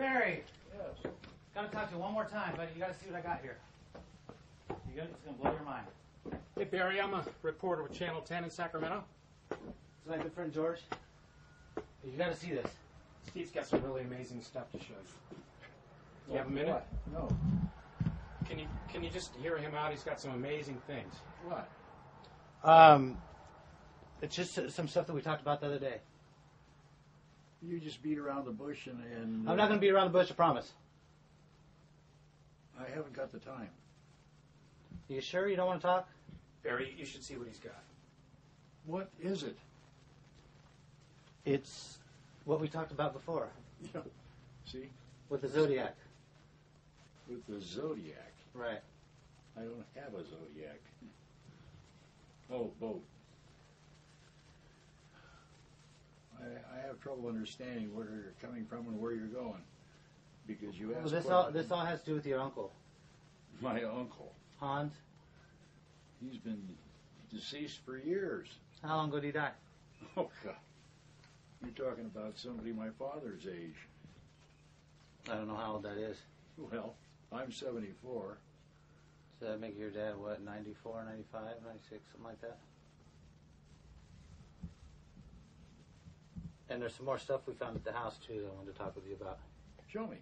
Barry. Yes. Gotta talk to you one more time, buddy. You gotta see what I got here. It's gonna blow your mind. Hey, Barry, I'm a reporter with Channel 10 in Sacramento. Is my good friend George? You gotta see this. Steve's got some really amazing stuff to show you. You have a minute? What? No. Can you just hear him out? He's got some amazing things. What? It's just some stuff that we talked about the other day. You just beat around the bush and I'm not going to beat around the bush, I promise. I haven't got the time. You sure you don't want to talk? Barry, you should see what he's got. What is it? It's what we talked about before. Yeah. See? With the Zodiac. With the Zodiac? Right. I don't have a Zodiac. Oh, boat. I have trouble understanding where you're coming from and where you're going, because you asked. Well, this all has to do with your uncle. My uncle, Hans. He's been deceased for years. How long ago did he die? Oh God, you're talking about somebody my father's age. I don't know how old that is. Well, I'm 74. So that make your dad what, 94, 95, 96, something like that? And there's some more stuff we found at the house, too, that I wanted to talk with you about. Show me.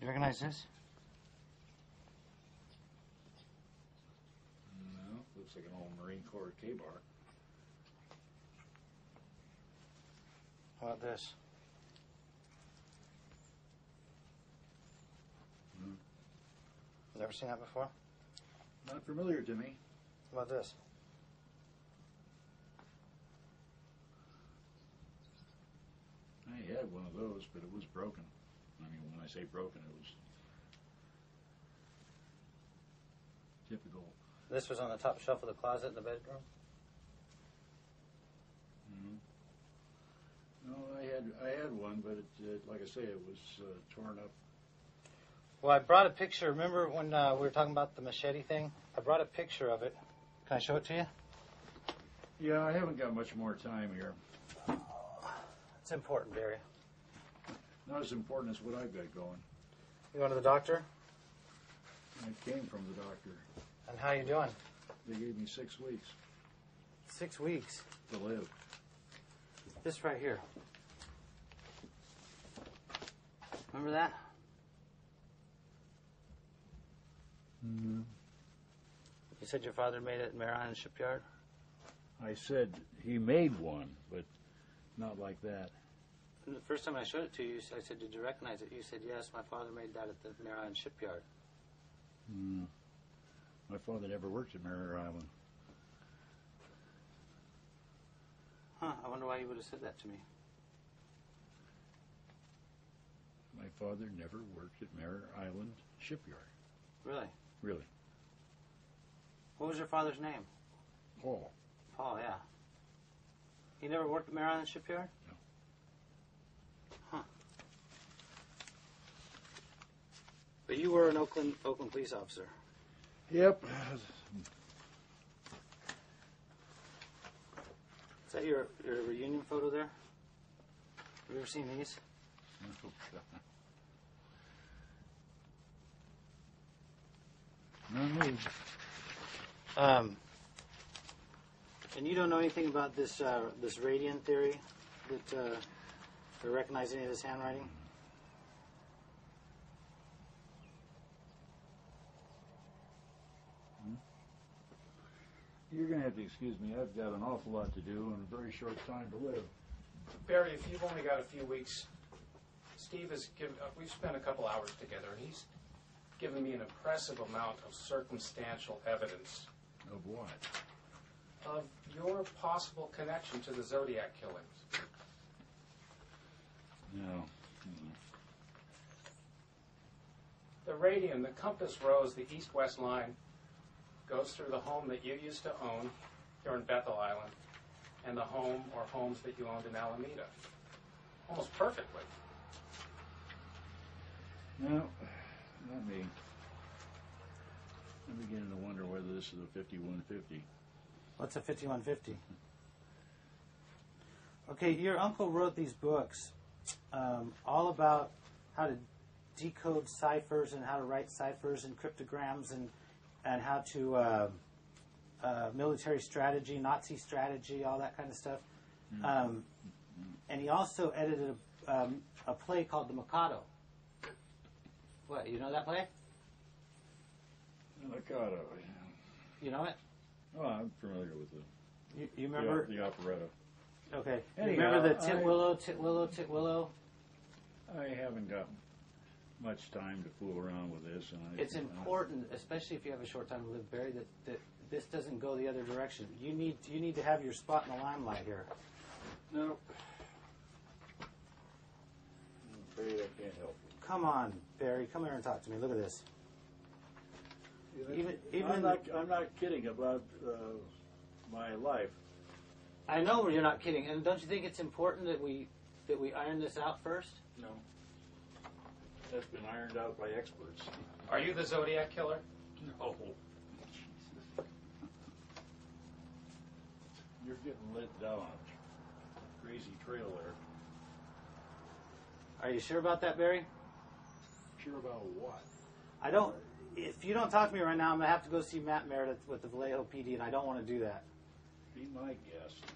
You recognize this? Looks like an old Marine Corps K-bar. How about this? Mm-hmm. Have you ever seen that before? Not familiar to me. How about this? I had one of those, but it was broken. I mean, when I say broken, it was typical. This was on the top shelf of the closet in the bedroom? Mm-hmm. No, I had one, but it, like I say, it was torn up. Well, I brought a picture. Remember when we were talking about the machete thing? I brought a picture of it. Can I show it to you? Yeah, I haven't got much more time here. It's important, Barry. Not as important as what I've got going. You going to the doctor? I came from the doctor. And how you doing? They gave me 6 weeks. 6 weeks? To live. This right here. Remember that? Mm-hmm. You said your father made it at Mare Island Shipyard? I said he made one, but not like that. And the first time I showed it to you, I said, did you recognize it? You said, yes, my father made that at the Mare Island Shipyard. Mm. My father never worked at Mare Island. Huh, I wonder why you would have said that to me. My father never worked at Mare Island Shipyard. Really? Really. What was your father's name? Paul. Paul, yeah. He never worked at Mare Island Shipyard? No. Huh. But you were an Oakland police officer. Yep. Is that your reunion photo there? Have you ever seen these? Oh, God. Not me. And you don't know anything about this this radian theory that they recognize any of this handwriting? You're going to have to excuse me. I've got an awful lot to do and a very short time to live. Barry, if you've only got a few weeks, Steve has given. We've spent a couple hours together, and he's given me an impressive amount of circumstantial evidence. Of what? Of your possible connection to the Zodiac killings. No. The radian, the compass rose, the east-west line, goes through the home that you used to own, here in Bethel Island and the home or homes that you owned in Alameda. Almost perfectly. Now, I'm beginning to wonder whether this is a 5150. What's a 5150? Okay, your uncle wrote these books all about how to decode ciphers and how to write ciphers and cryptograms and how to military strategy, Nazi strategy, all that kind of stuff. Mm-hmm. And he also edited a play called The Mikado. What, you know that play? The Mikado, yeah. You know it? Oh, I'm familiar with it. You remember? The operetta. Okay. Anyhow, you remember the Tit Willow, Tit Willow, Tit Willow? I haven't got much time to fool around with this. And it's important, especially if you have a short time to live, Barry, that this doesn't go the other direction. You need to have your spot in the limelight here. No. I'm afraid I can't help you. Come on, Barry. Come here and talk to me. Look at this. Even I'm not kidding about my life. I know you're not kidding, and don't you think it's important that we iron this out first? No. That's been ironed out by experts. Are you the Zodiac Killer? No. You're getting lit down on a crazy trail there. Are you sure about that, Barry? Sure about what? I don't. If you don't talk to me right now, I'm going to have to go see Matt Meredith with the Vallejo PD, and I don't want to do that. Be my guest.